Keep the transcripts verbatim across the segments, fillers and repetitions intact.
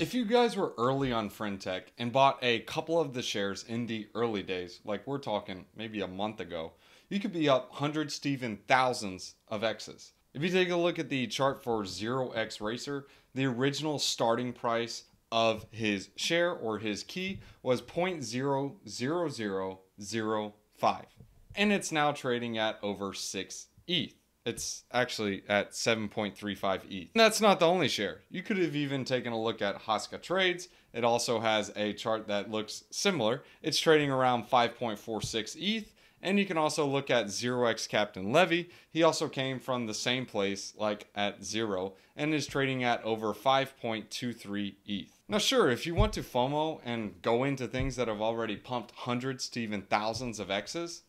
If you guys were early on FriendTech and bought a couple of the shares in the early days, like we're talking maybe a month ago, you could be up hundreds to even thousands of X's. If you take a look at the chart for zero x Racer, the original starting price of his share or his key was zero point zero zero zero zero five. And it's now trading at over six E T H. It's actually at seven point three five E T H. And that's not the only share. You could have even taken a look at Hoska Trades. It also has a chart that looks similar. It's trading around five point four six E T H. And you can also look at zero x Captain Levy. He also came from the same place, like at zero, and is trading at over five point two three E T H. Now sure, if you want to FOMO and go into things that have already pumped hundreds to even thousands of X's,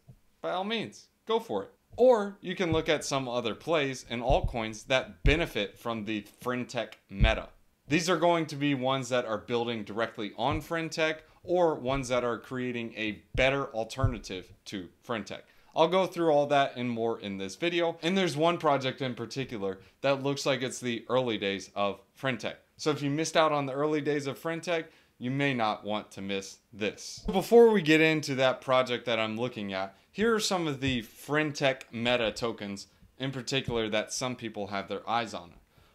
by all means, go for it. Or you can look at some other plays and altcoins that benefit from the FriendTech meta. These are going to be ones that are building directly on FriendTech or ones that are creating a better alternative to FriendTech. I'll go through all that and more in this video. And there's one project in particular that looks like it's the early days of FriendTech. So if you missed out on the early days of FriendTech, you may not want to miss this. Before we get into that project that I'm looking at, here are some of the FriendTech meta tokens in particular that some people have their eyes on.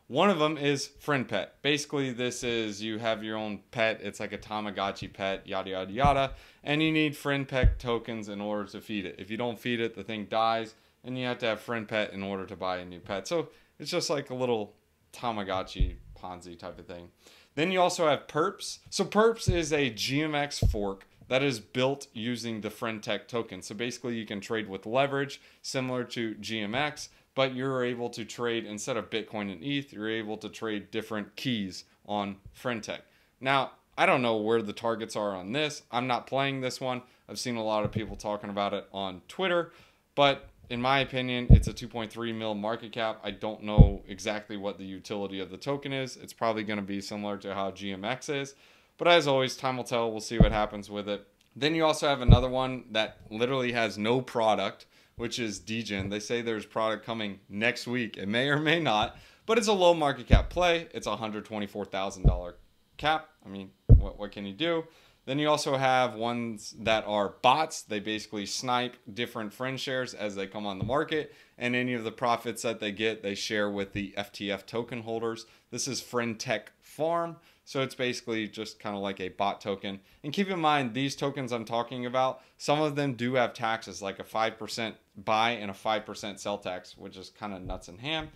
One of them is FriendPet. Basically, this is you have your own pet. It's like a Tamagotchi pet, yada, yada, yada. And you need FriendPet tokens in order to feed it. If you don't feed it, the thing dies. And you have to have FriendPet in order to buy a new pet. So it's just like a little Tamagotchi Ponzi type of thing. Then you also have Perps. So Perps is a G M X fork that is built using the FriendTech token. So basically you can trade with leverage similar to G M X, but you're able to trade instead of Bitcoin and E T H, you're able to trade different keys on FriendTech. Now, I don't know where the targets are on this. I'm not playing this one. I've seen a lot of people talking about it on Twitter, but in my opinion, it's a two point three mil market cap. I don't know exactly what the utility of the token is. It's probably going to be similar to how G M X is. But as always, time will tell. We'll see what happens with it. Then you also have another one that literally has no product, which is Degen. They say there's product coming next week. It may or may not. But it's a low market cap play. It's a one hundred twenty-four thousand dollar cap. I mean, what, what can you do? Then you also have ones that are bots. They basically snipe different friend shares as they come on the market. And any of the profits that they get, they share with the F T F token holders. This is Friend Tech Farm. So it's basically just kind of like a bot token. And keep in mind, these tokens I'm talking about, some of them do have taxes, like a five percent buy and a five percent sell tax, which is kind of nuts and ham.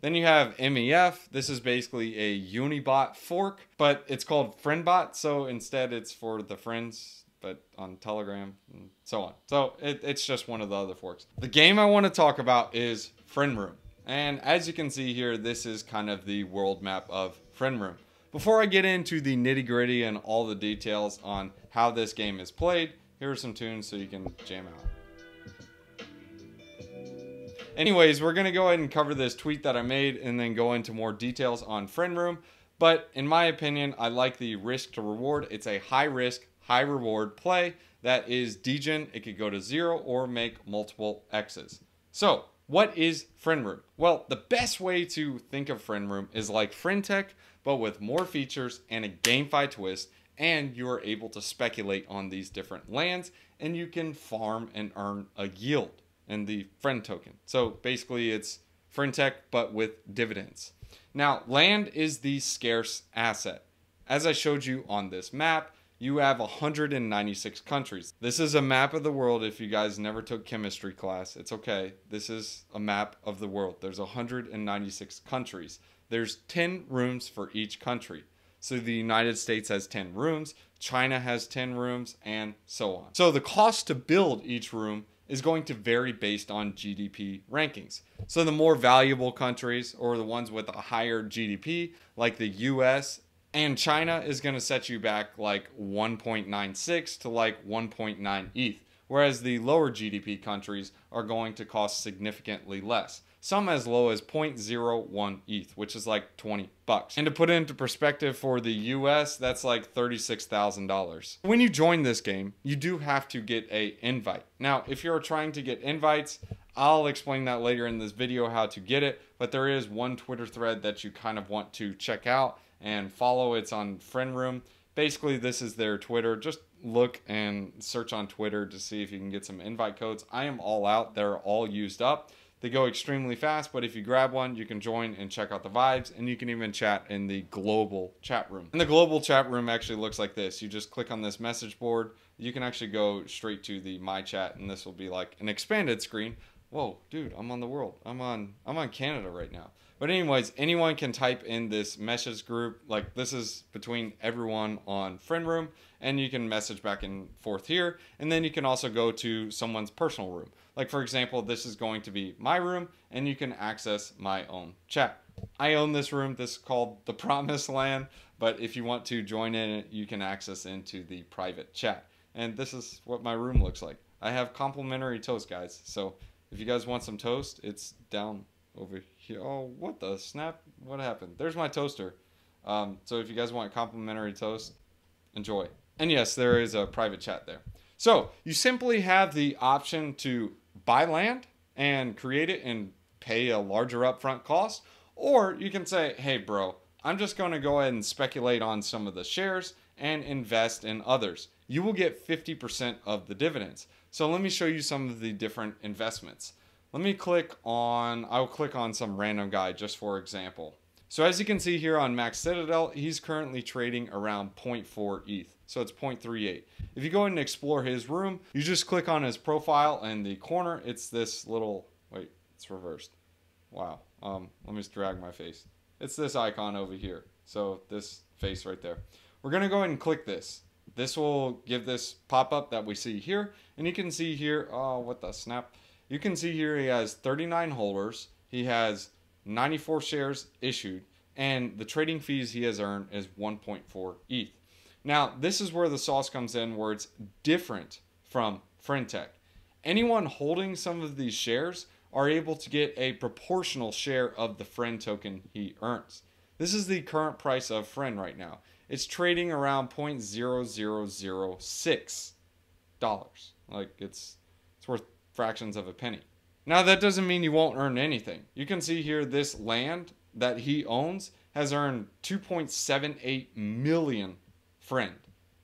Then you have M E F. This is basically a Unibot fork, but it's called FriendBot. So instead it's for the friends, but on Telegram and so on. So it, it's just one of the other forks. The game I want to talk about is FriendRoom. And as you can see here, this is kind of the world map of FriendRoom. Before I get into the nitty gritty and all the details on how this game is played, here are some tunes so you can jam out. Anyways, we're going to go ahead and cover this tweet that I made and then go into more details on FriendRoom. But in my opinion, I like the risk to reward. It's a high risk, high reward play that is degen. It could go to zero or make multiple X's. So what is FriendRoom? Well, the best way to think of FriendRoom is like FriendTech, but with more features and a GameFi twist. And you are able to speculate on these different lands and you can farm and earn a yield and the friend token. So basically it's FriendTech, but with dividends. Now, land is the scarce asset. As I showed you on this map, you have one hundred ninety-six countries. This is a map of the world. If you guys never took chemistry class, it's okay. This is a map of the world. There's one hundred ninety-six countries. There's ten rooms for each country. So the United States has ten rooms, China has ten rooms, and so on. So the cost to build each room is going to vary based on G D P rankings. So the more valuable countries or the ones with a higher G D P, like the U S and China, is gonna set you back like one point nine six to like one point nine E T H. Whereas the lower G D P countries are going to cost significantly less. Some as low as zero point zero one E T H, which is like twenty bucks. And to put it into perspective for the U S, that's like thirty-six thousand dollars. When you join this game, you do have to get a invite. Now, if you're trying to get invites, I'll explain that later in this video how to get it, but there is one Twitter thread that you kind of want to check out and follow. It's on FriendRoom. Basically, this is their Twitter. Just look and search on Twitter to see if you can get some invite codes. I am all out. They're all used up. They go extremely fast, but if you grab one, you can join and check out the vibes, and you can even chat in the global chat room. And the global chat room actually looks like this. You just click on this message board. You can actually go straight to the My Chat, and this will be like an expanded screen. Whoa, dude, I'm on the world. I'm on, I'm on Canada right now. But anyways, anyone can type in this message group. Like, this is between everyone on FriendRoom, and you can message back and forth here. And then you can also go to someone's personal room. Like, for example, this is going to be my room, and you can access my own chat. I own this room. This is called the Promised Land. But if you want to join in, you can access into the private chat. And this is what my room looks like. I have complimentary toast, guys. So if you guys want some toast, it's down over here. Oh, what the snap? What happened? There's my toaster. Um, so if you guys want complimentary toast, enjoy. And yes, there is a private chat there. So you simply have the option to buy land and create it and pay a larger upfront cost. Or you can say, hey, bro, I'm just going to go ahead and speculate on some of the shares and invest in others. You will get fifty percent of the dividends. So let me show you some of the different investments. Let me click on, I'll click on some random guy just for example. So as you can see here on Max Citadel, he's currently trading around zero point four E T H. So it's zero point three eight. If you go ahead and explore his room, you just click on his profile in the corner. It's this little, wait, it's reversed. Wow. Um, let me just drag my face. It's this icon over here. So this face right there. We're going to go ahead and click this. This will give this pop-up that we see here, and you can see here, oh, what the snap. You can see here he has thirty-nine holders, he has ninety-four shares issued, and the trading fees he has earned is one point four E T H. Now, this is where the sauce comes in, where it's different from FriendTech. Anyone holding some of these shares are able to get a proportional share of the Friend token he earns. This is the current price of Friend right now. It's trading around zero point zero zero zero six dollars. Like, it's it's worth fractions of a penny. Now, that doesn't mean you won't earn anything. You can see here this land that he owns has earned two point seven eight million Friend.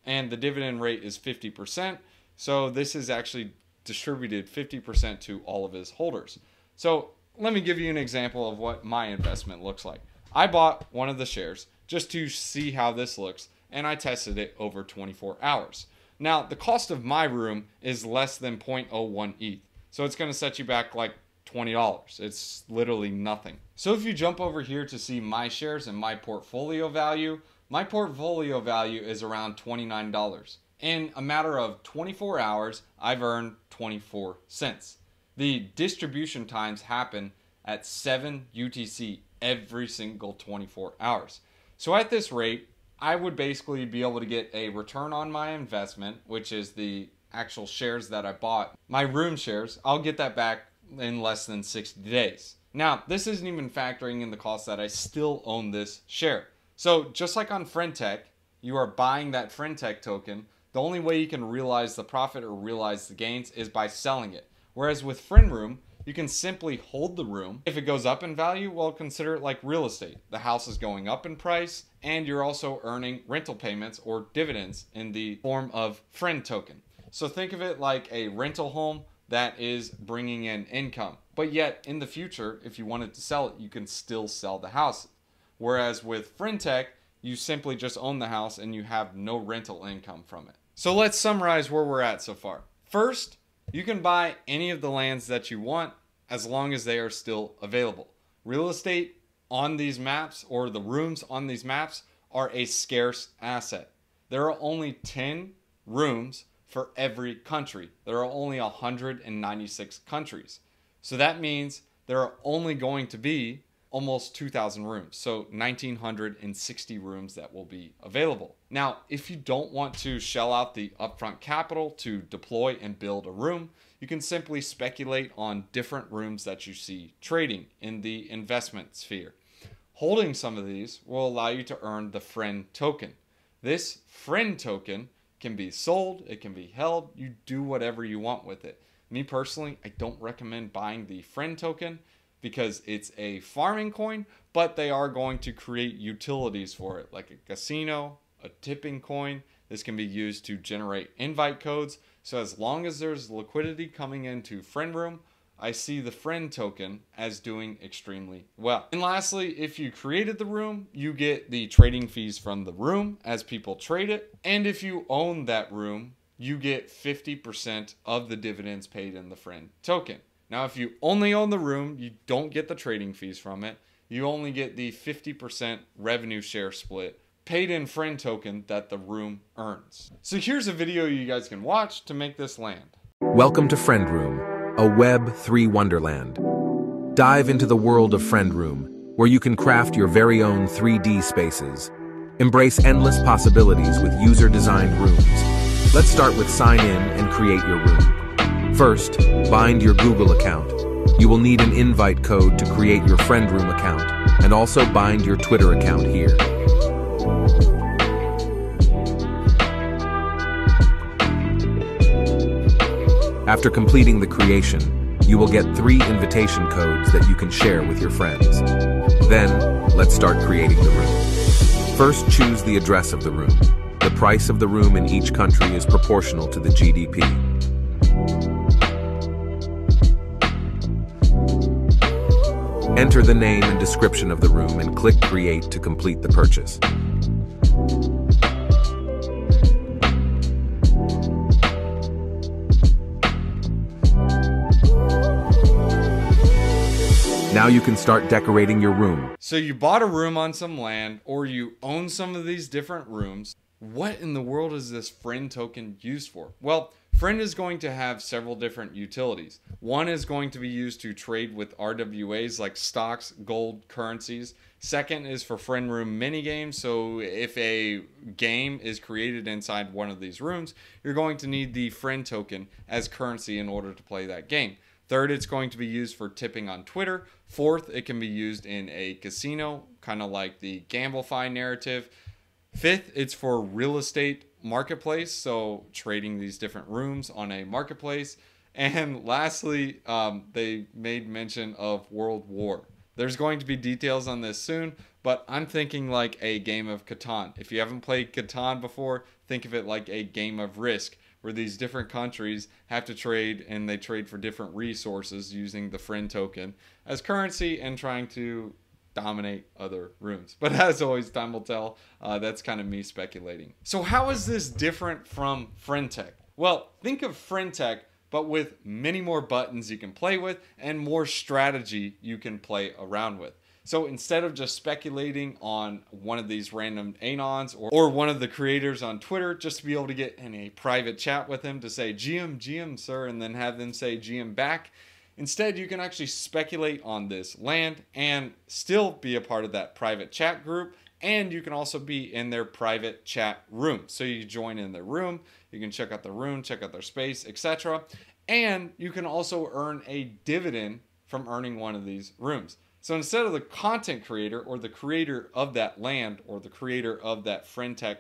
And the dividend rate is fifty percent. So this is actually distributed fifty percent to all of his holders. So let me give you an example of what my investment looks like. I bought one of the shares just to see how this looks, and I tested it over twenty-four hours. Now, the cost of my room is less than zero point zero one E T H, so it's going to set you back like twenty dollars. It's literally nothing. So if you jump over here to see my shares and my portfolio value, my portfolio value is around twenty-nine dollars. In a matter of twenty-four hours, I've earned twenty-four cents. The distribution times happen at seven U T C every single twenty-four hours. So at this rate, I would basically be able to get a return on my investment, which is the actual shares that I bought. My room shares, I'll get that back in less than sixty days. Now, this isn't even factoring in the cost that I still own this share. So just like on FriendTech, you are buying that FriendTech token. The only way you can realize the profit or realize the gains is by selling it. Whereas with FriendRoom, you can simply hold the room. If it goes up in value, well, consider it like real estate. The house is going up in price, and you're also earning rental payments or dividends in the form of Friend token. So think of it like a rental home that is bringing in income. But yet in the future, if you wanted to sell it, you can still sell the house. Whereas with FriendTech, you simply just own the house and you have no rental income from it. So let's summarize where we're at so far. First, you can buy any of the lands that you want as long as they are still available. Real estate on these maps, or the rooms on these maps, are a scarce asset. There are only ten rooms for every country. There are only one hundred ninety-six countries. So that means there are only going to be almost two thousand rooms. So one thousand nine hundred sixty rooms that will be available. Now, if you don't want to shell out the upfront capital to deploy and build a room, you can simply speculate on different rooms that you see trading in the investment sphere. Holding some of these will allow you to earn the Friend token. This Friend token can be sold, it can be held, you do whatever you want with it. Me personally, I don't recommend buying the Friend token. because it's a farming coin, but they are going to create utilities for it, like a casino, a tipping coin. This can be used to generate invite codes. So as long as there's liquidity coming into FriendRoom, I see the Friend token as doing extremely well. And lastly, if you created the room, you get the trading fees from the room as people trade it. And if you own that room, you get fifty percent of the dividends paid in the Friend token. Now, if you only own the room, you don't get the trading fees from it. You only get the fifty percent revenue share split paid in Friend token that the room earns. So here's a video you guys can watch to make this land. Welcome to FriendRoom, a Web three wonderland. Dive into the world of FriendRoom, where you can craft your very own three D spaces. Embrace endless possibilities with user-designed rooms. Let's start with sign in and create your room. First, bind your Google account. You will need an invite code to create your FriendRoom account, and also bind your Twitter account here. After completing the creation, you will get three invitation codes that you can share with your friends. Then, let's start creating the room. First, choose the address of the room. The price of the room in each country is proportional to the G D P. Enter the name and description of the room and click Create to complete the purchase. Now you can start decorating your room. So you bought a room on some land, or you own some of these different rooms. What in the world is this Friend token used for? Well, Friend is going to have several different utilities. One is going to be used to trade with R W As like stocks, gold, currencies. Second is for FriendRoom minigames. So if a game is created inside one of these rooms, you're going to need the Friend token as currency in order to play that game. Third, it's going to be used for tipping on Twitter. Fourth, it can be used in a casino, kind of like the GambleFi narrative. Fifth, it's for real estate marketplace, so trading these different rooms on a marketplace. And lastly, um, they made mention of World War. There's going to be details on this soon, but I'm thinking like a game of Catan. If you haven't played Catan before, think of it like a game of Risk, where these different countries have to trade, and they trade for different resources using the Friend token as currency and trying to dominate other rooms. But as always, time will tell. Uh, that's kind of me speculating. So how is this different from FriendTech? Well, think of FriendTech, but with many more buttons you can play with and more strategy you can play around with. So instead of just speculating on one of these random anons or, or one of the creators on Twitter, just to be able to get in a private chat with him to say, G M, G M, sir, and then have them say G M back. Instead, you can actually speculate on this land and still be a part of that private chat group. And you can also be in their private chat room. So you join in their room, you can check out the room, check out their space, et cetera. And you can also earn a dividend from earning one of these rooms. So instead of the content creator or the creator of that land or the creator of that FriendTech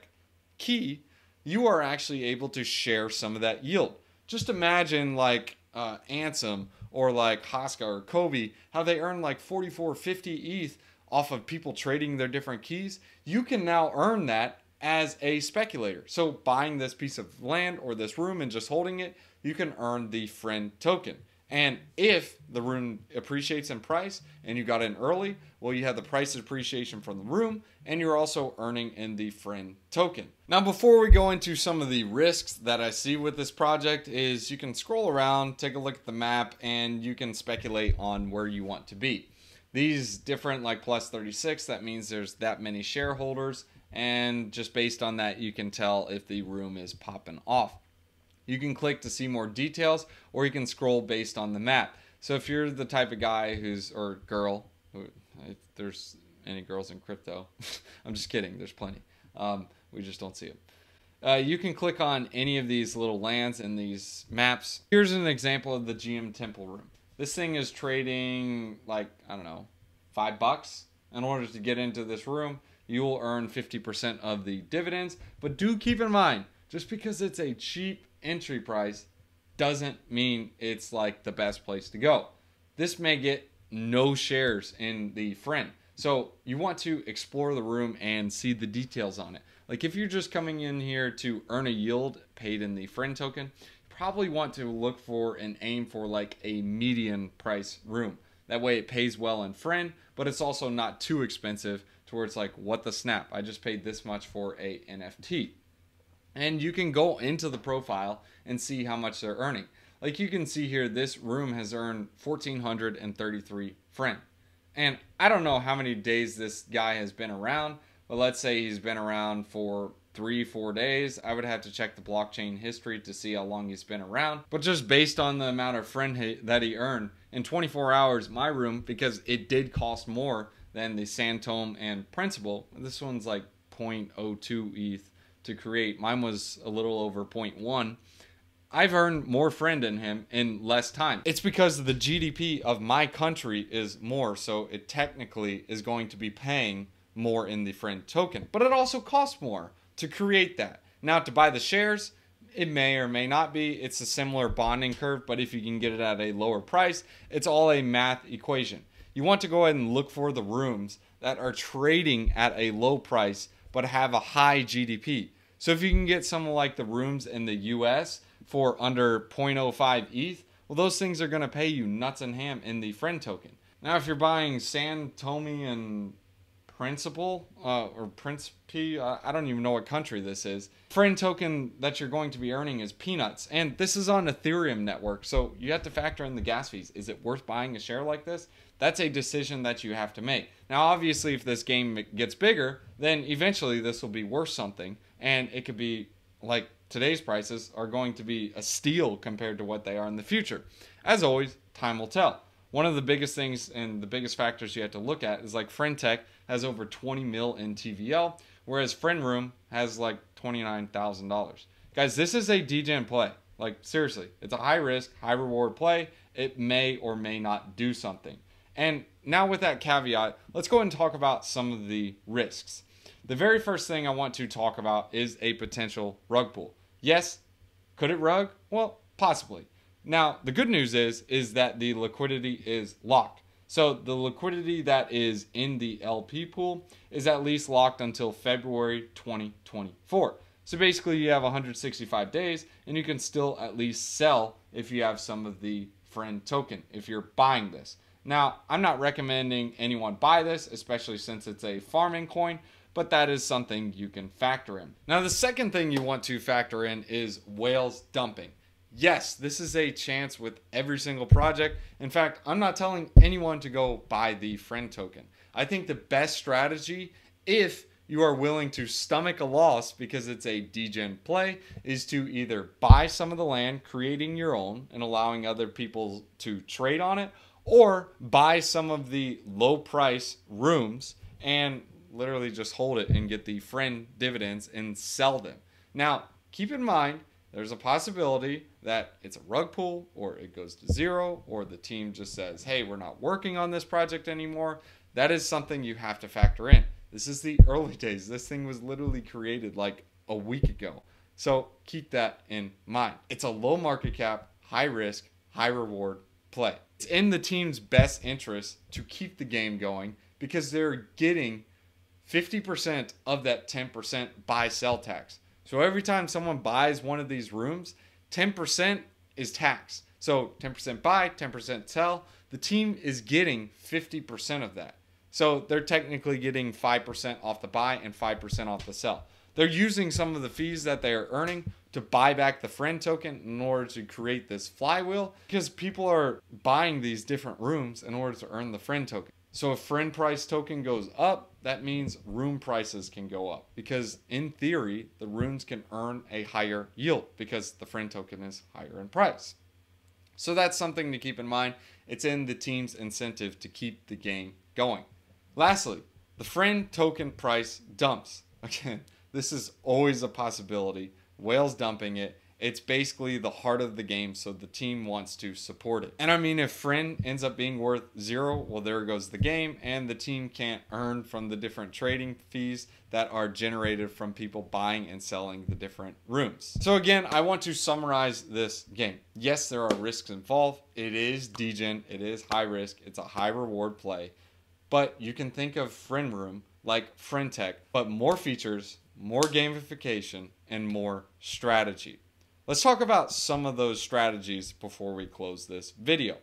key, you are actually able to share some of that yield. Just imagine like uh, Ansem or like Hoska or Kobe, how they earn like forty-four, fifty E T H off of people trading their different keys. You can now earn that as a speculator. So buying this piece of land or this room and just holding it, you can earn the Friend token. And if the room appreciates in price and you got in early, well, you have the price appreciation from the room, and you're also earning in the Friend token. Now, before we go into some of the risks that I see with this project is you can scroll around, take a look at the map, and you can speculate on where you want to be. These different like plus thirty-six, that means there's that many shareholders. And just based on that, you can tell if the room is popping off. You can click to see more details, or you can scroll based on the map. So if you're the type of guy who's, or girl, who, if there's any girls in crypto, I'm just kidding, there's plenty. Um, we just don't see them. Uh, you can click on any of these little lands in these maps. Here's an example of the G M Temple Room. This thing is trading like, I don't know, five bucks. In order to get into this room, you will earn fifty percent of the dividends, but do keep in mind, just because it's a cheap entry price doesn't mean it's like the best place to go. This may get no shares in the Friend. So you want to explore the room and see the details on it. Like if you're just coming in here to earn a yield paid in the Friend token, probably want to look for and aim for like a median price room. That way it pays well in Friend, but it's also not too expensive to where it's like, what the snap? I just paid this much for a N F T. And you can go into the profile and see how much they're earning. Like you can see here, this room has earned one thousand four hundred thirty-three Friend. And I don't know how many days this guy has been around, but let's say he's been around for three, four days. I would have to check the blockchain history to see how long he's been around. But just based on the amount of Friend that he earned, in twenty-four hours, my room, because it did cost more than the Santome and Principal. This one's like zero point zero two E T H to create. Mine was a little over zero point one. I've earned more Friend in him in less time. It's because the G D P of my country is more, so it technically is going to be paying more in the Friend token. But it also costs more to create that. Now to buy the shares, it may or may not be. It's a similar bonding curve, but if you can get it at a lower price, it's all a math equation. You want to go ahead and look for the rooms that are trading at a low price, but have a high G D P. So if you can get some like the rooms in the U S for under zero point zero five E T H, well, those things are gonna pay you nuts and ham in the Friend token. Now, if you're buying Santome and Principal, uh, or Principe, uh, I don't even know what country this is, Friend token that you're going to be earning is peanuts. And this is on Ethereum network, so you have to factor in the gas fees. Is it worth buying a share like this? That's a decision that you have to make. Now, obviously, if this game gets bigger, then eventually this will be worth something, and it could be like today's prices are going to be a steal compared to what they are in the future. As always, time will tell. One of the biggest things and the biggest factors you have to look at is like FriendTech has over twenty mil in T V L, whereas FriendRoom has like twenty-nine thousand dollars. Guys, this is a degen play. Like seriously, it's a high risk, high reward play. It may or may not do something. And now with that caveat, let's go ahead and talk about some of the risks. The very first thing I want to talk about is a potential rug pull. Yes, could it rug? Well, possibly. Now, the good news is, is that the liquidity is locked. So the liquidity that is in the L P pool is at least locked until February twenty twenty-four. So basically you have one hundred sixty-five days and you can still at least sell if you have some of the Friend token, if you're buying this. Now, I'm not recommending anyone buy this, especially since it's a farming coin, but that is something you can factor in. Now, the second thing you want to factor in is whales dumping. Yes, this is a chance with every single project. In fact, I'm not telling anyone to go buy the Friend token. I think the best strategy, if you are willing to stomach a loss because it's a degen play, is to either buy some of the land, creating your own and allowing other people to trade on it, or buy some of the low price rooms and literally just hold it and get the Friend dividends and sell them. Now, keep in mind, there's a possibility that it's a rug pull or it goes to zero or the team just says, hey, we're not working on this project anymore. That is something you have to factor in. This is the early days. This thing was literally created like a week ago. So keep that in mind. It's a low market cap, high risk, high reward play. It's in the team's best interest to keep the game going because they're getting fifty percent of that ten percent buy sell tax. So every time someone buys one of these rooms, ten percent is tax. So ten percent buy, ten percent sell. The team is getting fifty percent of that. So they're technically getting five percent off the buy and five percent off the sell. They're using some of the fees that they are earning to buy back the Friend token in order to create this flywheel because people are buying these different rooms in order to earn the Friend token. So if Friend price token goes up, that means room prices can go up because in theory, the rooms can earn a higher yield because the Friend token is higher in price. So that's something to keep in mind. It's in the team's incentive to keep the game going. Lastly, the Friend token price dumps. Again, this is always a possibility. Whales dumping it It's basically the heart of the game, so the team wants to support it. And I mean, if Fren ends up being worth zero, well, there goes the game, and the team can't earn from the different trading fees that are generated from people buying and selling the different rooms. So again, I want to summarize this game. Yes, there are risks involved. It is Degen, it is high risk, it's a high reward play, but you can think of FriendRoom like FriendTech, but more features, more gamification, and more strategy. Let's talk about some of those strategies before we close this video.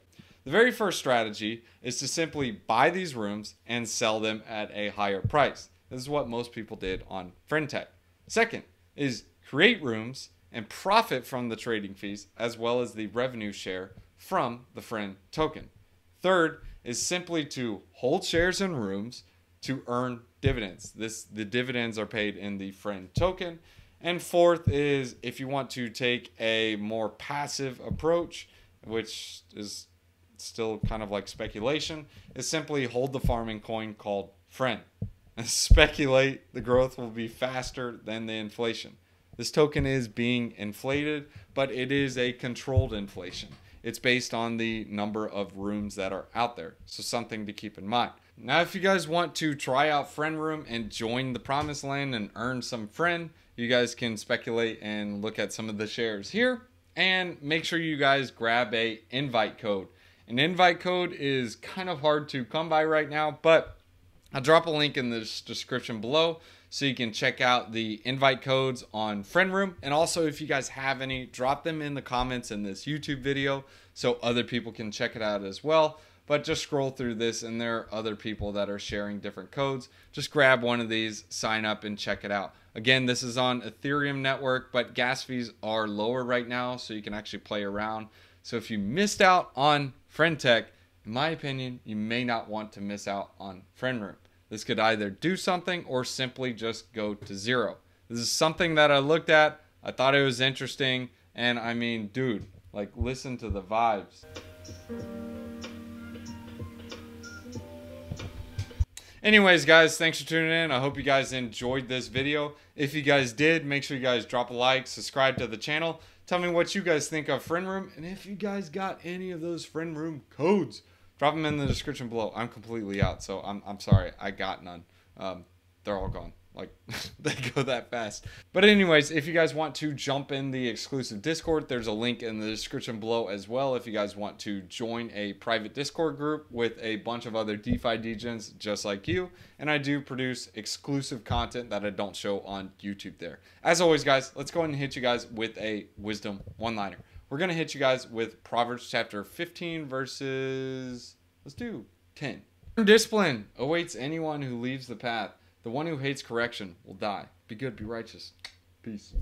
The very first strategy is to simply buy these rooms and sell them at a higher price. This is what most people did on FriendTech. Second is create rooms and profit from the trading fees as well as the revenue share from the Friend token. Third is simply to hold shares in rooms to earn dividends. This, the dividends are paid in the Friend token. And fourth is if you want to take a more passive approach, which is still kind of like speculation, is simply hold the farming coin called Friend and speculate the growth will be faster than the inflation. This token is being inflated, but it is a controlled inflation. It's based on the number of rooms that are out there. So something to keep in mind. Now, if you guys want to try out FriendRoom and join the promised land and earn some Friend, you guys can speculate and look at some of the shares here, and make sure you guys grab a invite code. An invite code is kind of hard to come by right now, but I'll drop a link in the description below so you can check out the invite codes on FriendRoom. And also, if you guys have any, drop them in the comments in this YouTube video so other people can check it out as well. But just scroll through this and there are other people that are sharing different codes. Just grab one of these, sign up, and check it out. Again, this is on Ethereum network, but gas fees are lower right now, so you can actually play around. So if you missed out on FriendTech, in my opinion, you may not want to miss out on FriendRoom. This could either do something or simply just go to zero. This is something that I looked at. I thought it was interesting. And I mean, dude, like, listen to the vibes. Anyways, guys, thanks for tuning in. I hope you guys enjoyed this video. If you guys did, make sure you guys drop a like, subscribe to the channel. Tell me what you guys think of FriendRoom. And if you guys got any of those FriendRoom codes, drop them in the description below. I'm completely out, so I'm, I'm sorry. I got none. Um, they're all gone. Like, they go that fast. But anyways, if you guys want to jump in the exclusive Discord, there's a link in the description below as well. If you guys want to join a private Discord group with a bunch of other DeFi degens just like you. And I do produce exclusive content that I don't show on YouTube there. As always, guys, let's go ahead and hit you guys with a wisdom one-liner. We're going to hit you guys with Proverbs chapter fifteen, verses, let's do ten. Discipline awaits anyone who leaves the path. The one who hates correction will die. Be good, be righteous. Peace.